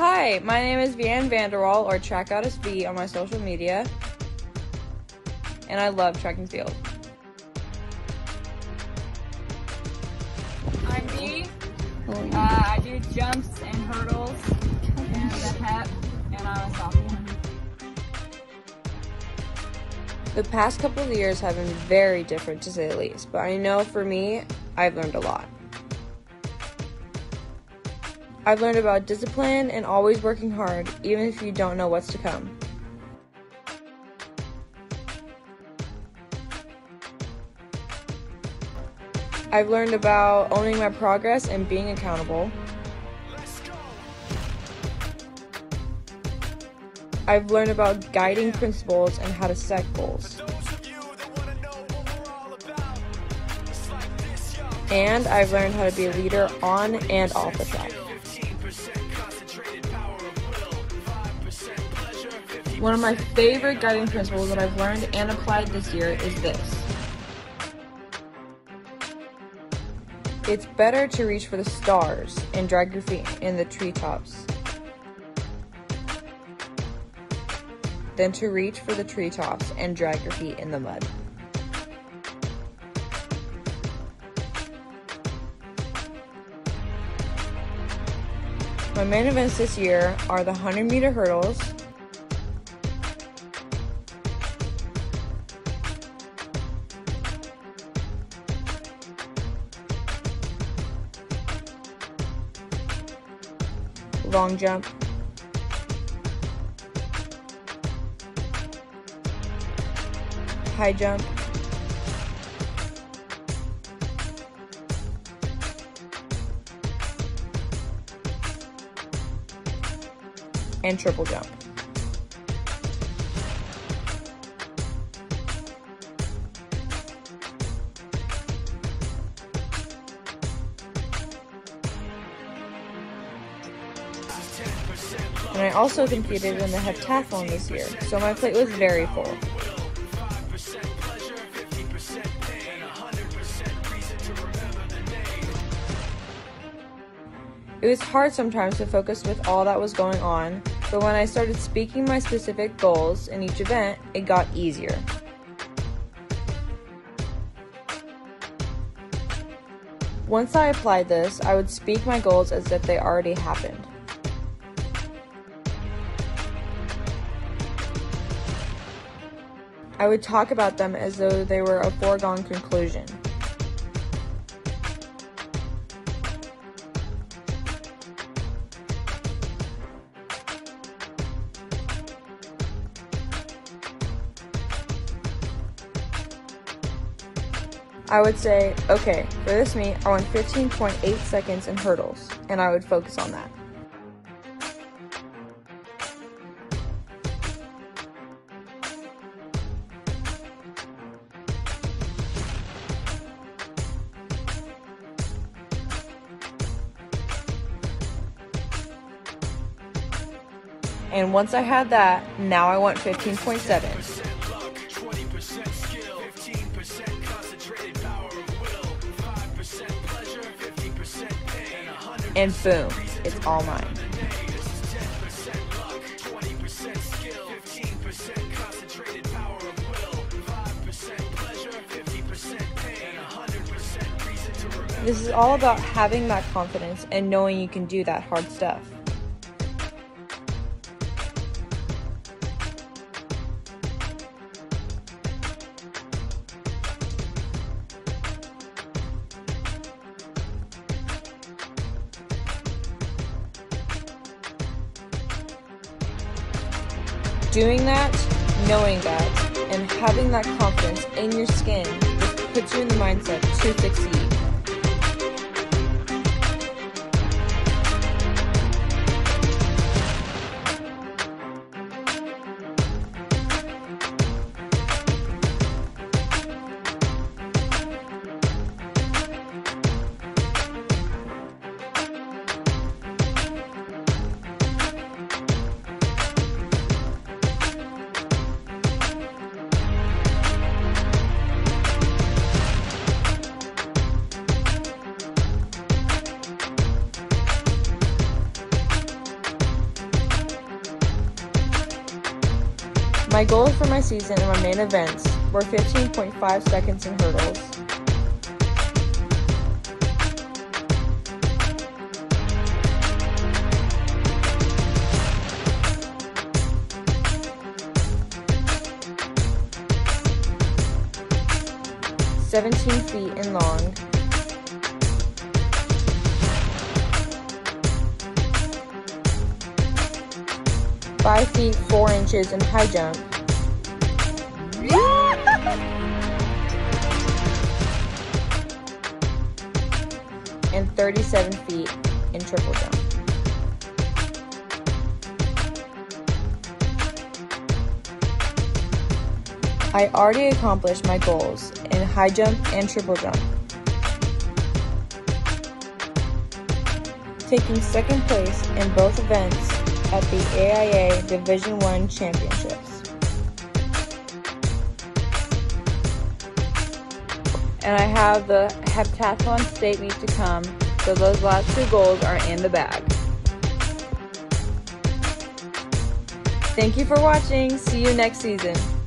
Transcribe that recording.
Hi, my name is Viann VanderWall, or TrackGoddess V on my social media, and I love track and field. I'm V. I do jumps and hurdles and the hep, and I'm a sophomore. The past couple of years have been very different, to say the least, but I know for me, I've learned a lot. I've learned about discipline and always working hard, even if you don't know what's to come. I've learned about owning my progress and being accountable. Let's go. I've learned about guiding principles and how to set goals. And I've learned how to be a leader on and off the track. One of my favorite guiding principles that I've learned and applied this year is this. It's better to reach for the stars and drag your feet in the treetops than to reach for the treetops and drag your feet in the mud. My main events this year are the 100-meter hurdles, long jump, high jump, and triple jump. And I also competed in the heptathlon this year, so my plate was very full. It was hard sometimes to focus with all that was going on, but when I started speaking my specific goals in each event, it got easier. Once I applied this, I would speak my goals as if they already happened. I would talk about them as though they were a foregone conclusion. I would say, okay, for this meet, I want 15.8 seconds in hurdles, and I would focus on that. And once I had that, now I want 15.7. And boom, it's all mine. This is all about having that confidence and knowing you can do that hard stuff. Doing that, knowing that, and having that confidence in your skin puts you in the mindset to succeed. My goals for my season and my main events were 15.5 seconds in hurdles, 17 feet in long, 5 feet 4 inches in high jump, 37 feet in triple jump. I already accomplished my goals in high jump and triple jump, taking second place in both events at the AIA Division I Championships. And I have the heptathlon state meet to come, so those last two goals are in the bag. Thank you for watching. See you next season.